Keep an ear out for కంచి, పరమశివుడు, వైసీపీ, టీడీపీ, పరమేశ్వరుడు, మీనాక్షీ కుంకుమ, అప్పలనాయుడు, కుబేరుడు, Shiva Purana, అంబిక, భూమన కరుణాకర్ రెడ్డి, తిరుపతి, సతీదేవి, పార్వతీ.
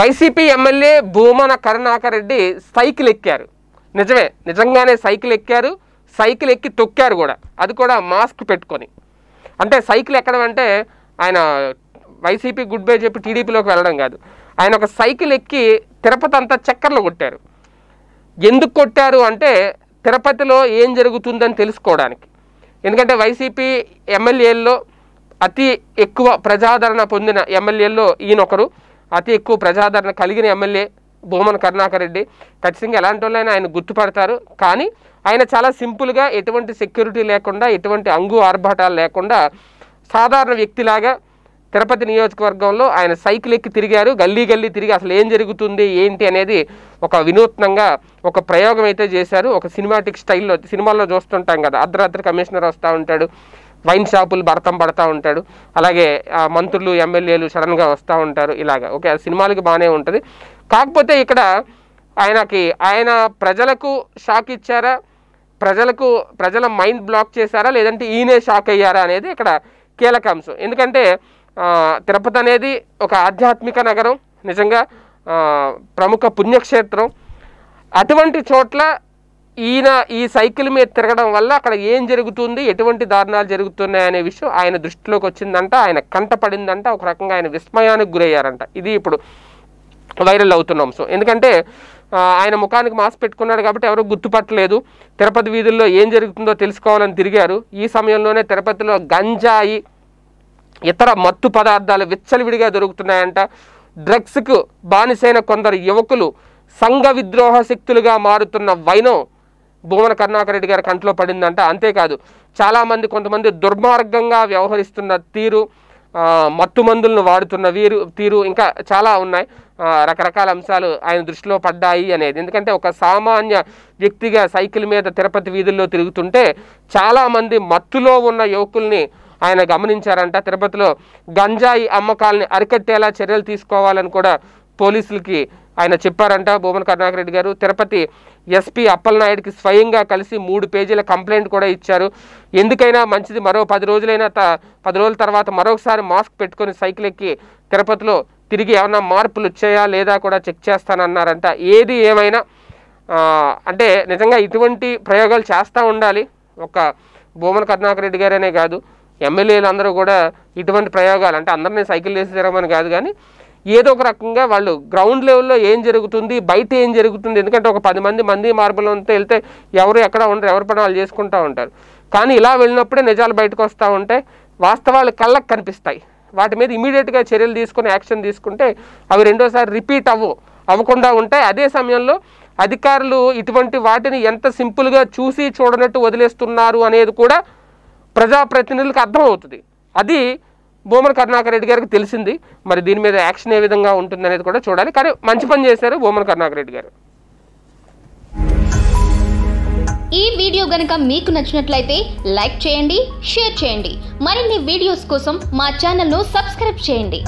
వైసీపీ MLA భూమన కరుణాకర్ రెడ్డి cycle ఎక్కారు. నిజమే, నిజంగానే సైకిల్ ఎక్కారు, సైకిల్ ఎక్కి తొక్కారు కూడా, అది కూడా మాస్క్ పెట్టుకొని. అంటే సైకిల్ ఎక్కడం అంటే ఆయన వైసీపీ గుడ్ బై చెప్పి టీడీపీలోకి వెళ్ళడం కాదు, ఆయన ఒక సైకిల్ ఎక్కి తిరుపతి అంతా చక్కర్లు కొట్టారు. ఎందుకు కొట్టారు అంటే తిరుపతిలో ఏం జరుగుతుందని తెలుసుకోవడానికి. ఎందుకంటే వైసీపీ ఎమ్మెల్యేల్లో అతి ఎక్కువ ప్రజాదరణ పొందిన ఎమ్మెల్యేల్లో ఈయనొకరు, అతి ఎక్కువ ప్రజాదరణ కలిగిన ఎమ్మెల్యే భూమన కరుణాకర్ రెడ్డి. ఖచ్చితంగా ఎలాంటి వాళ్ళైనా ఆయన గుర్తుపడతారు. కానీ ఆయన చాలా సింపుల్గా, ఎటువంటి సెక్యూరిటీ లేకుండా, ఎటువంటి అంగు ఆర్భాటాలు లేకుండా, సాధారణ వ్యక్తిలాగా తిరుపతి నియోజకవర్గంలో ఆయన సైకిల్ ఎక్కి తిరిగారు. గల్లీ గల్లీ తిరిగి అసలు ఏం జరుగుతుంది ఏంటి అనేది ఒక వినూత్నంగా ఒక ప్రయోగం అయితే చేశారు. ఒక సినిమాటిక్ స్టైల్లో, సినిమాల్లో చూస్తుంటాం కదా, అర్ధరాత్రి కమిషనర్ వస్తూ ఉంటాడు, వైన్ షాపులు భరతం పడుతూ ఉంటాడు, అలాగే మంత్రులు ఎమ్మెల్యేలు సడన్గా వస్తూ ఉంటారు, ఇలాగా. ఓకే, అది సినిమాలకి బాగానే ఉంటుంది. కాకపోతే ఇక్కడ ఆయన ప్రజలకు షాక్ ఇచ్చారా, ప్రజల మైండ్ బ్లాక్ చేశారా, లేదంటే ఈయనే షాక్ అయ్యారా అనేది ఇక్కడ కీలక అంశం. ఎందుకంటే తిరుపతి అనేది ఒక ఆధ్యాత్మిక నగరం, నిజంగా ప్రముఖ పుణ్యక్షేత్రం. అటువంటి చోట్ల ఈయన ఈ సైకిల్ మీద తిరగడం వల్ల అక్కడ ఏం జరుగుతుంది, ఎటువంటి దారుణాలు జరుగుతున్నాయనే విషయం ఆయన దృష్టిలోకి వచ్చిందంట, ఆయన కంటపడిందంట, ఒక రకంగా ఆయన విస్మయానికి గురయ్యారంట. ఇది ఇప్పుడు వైరల్ అవుతున్న అంశం. ఎందుకంటే ఆయన ముఖానికి మాస్క్ పెట్టుకున్నాడు కాబట్టి ఎవరూ గుర్తుపట్టలేదు. తిరుపతి వీధుల్లో ఏం జరుగుతుందో తెలుసుకోవాలని తిరిగారు. ఈ సమయంలోనే తిరుపతిలో గంజాయి, ఇతర మత్తు పదార్థాలు విచ్చలవిడిగా దొరుకుతున్నాయంట. డ్రగ్స్కు బానిసైన కొందరు యువకులు సంఘ విద్రోహ శక్తులుగా మారుతున్న వైనం భూమన కరుణాకర్ రెడ్డి గారి కంట్లో పడిందంట. అంతేకాదు, చాలామంది, కొంతమంది దుర్మార్గంగా వ్యవహరిస్తున్న తీరు, మత్తు మందులను వాడుతున్న తీరు, ఇంకా చాలా ఉన్నాయి రకరకాల అంశాలు ఆయన దృష్టిలో పడ్డాయి అనేది. ఎందుకంటే ఒక సామాన్య వ్యక్తిగా సైకిల్ మీద తిరుపతి వీధుల్లో తిరుగుతుంటే చాలామంది మత్తులో ఉన్న యువకుల్ని ఆయన గమనించారంట. తిరుపతిలో గంజాయి అమ్మకాలని అరికట్టేలా చర్యలు తీసుకోవాలని కూడా పోలీసులకి ఆయన చెప్పారంట భూమన కరుణాకర్ రెడ్డి గారు. తిరుపతి ఎస్పీ అప్పలనాయుడికి స్వయంగా కలిసి 3 పేజీల కంప్లైంట్ కూడా ఇచ్చారు. ఎందుకైనా మంచిది, మరో 10 రోజుల తర్వాత మరొకసారి మాస్క్ పెట్టుకొని సైకిల్ ఎక్కి తిరుపతిలో తిరిగి ఏమైనా మార్పులు వచ్చాయా లేదా కూడా చెక్ చేస్తానన్నారంట. ఏది ఏమైనా అంటే నిజంగా ఇటువంటి ప్రయోగాలు చేస్తూ ఉండాలి. ఒక భూమన కరుణాకర్ రెడ్డి గారనే కాదు, ఎమ్మెల్యేలు అందరూ కూడా ఇటువంటి ప్రయోగాలు, అంటే అందరినీ సైకిల్ చేసి తిరగమని కాదు, కానీ ఏదో ఒక రకంగా వాళ్ళు గ్రౌండ్ లెవెల్లో ఏం జరుగుతుంది, బయట ఏం జరుగుతుంది. ఎందుకంటే ఒక 10 మంది మార్పులు అంతా వెళ్తే ఎవరు ఎక్కడ ఉండరు, ఎవరి పని వాళ్ళు చేసుకుంటూ ఉంటారు. కానీ ఇలా వెళ్ళినప్పుడే నిజాలు బయటకు వస్తూ ఉంటాయి, వాస్తవాలు కళ్ళకు కనిపిస్తాయి. వాటి మీద ఇమీడియట్గా చర్యలు తీసుకుని యాక్షన్ తీసుకుంటే అవి రెండోసారి రిపీట్ అవ్వకుండా ఉంటాయి. అదే సమయంలో అధికారులు ఇటువంటి వాటిని ఎంత సింపుల్గా చూసి చూడనట్టు వదిలేస్తున్నారు అనేది కూడా ప్రజాప్రతినిధులకు అర్థమవుతుంది. అది భూమన కరుణాకర్ రెడ్డి గారికి తెలిసింది. మరి దీని మీద యాక్షన్ ఏ విధంగా ఉంటుందనేది కూడా చూడాలి. కానీ మంచి పని చేశారు భూమన కరుణాకర్ రెడ్డి గారు. ఈ వీడియో గనుక మీకు నచ్చినట్లయితే లైక్ చేయండి, షేర్ చేయండి. మరిన్ని వీడియోస్ కోసం మా ఛానల్ను సబ్స్క్రైబ్ చేయండి.